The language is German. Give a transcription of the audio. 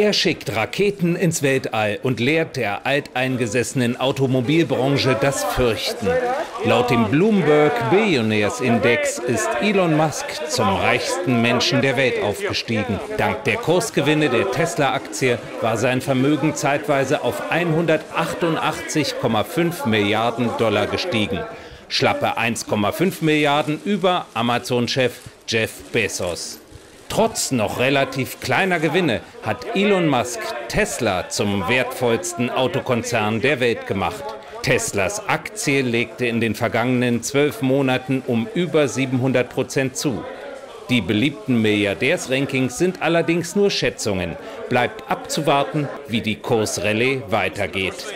Er schickt Raketen ins Weltall und lehrt der alteingesessenen Automobilbranche das Fürchten. Laut dem Bloomberg Billionaires Index ist Elon Musk zum reichsten Menschen der Welt aufgestiegen. Dank der Kursgewinne der Tesla-Aktie war sein Vermögen zeitweise auf 188,5 Milliarden Dollar gestiegen. Schlappe 1,5 Milliarden über Amazon-Chef Jeff Bezos. Trotz noch relativ kleiner Gewinne hat Elon Musk Tesla zum wertvollsten Autokonzern der Welt gemacht. Teslas Aktie legte in den vergangenen 12 Monaten um über 700% zu. Die beliebten Milliardärs-Rankings sind allerdings nur Schätzungen. Bleibt abzuwarten, wie die Kursrallye weitergeht.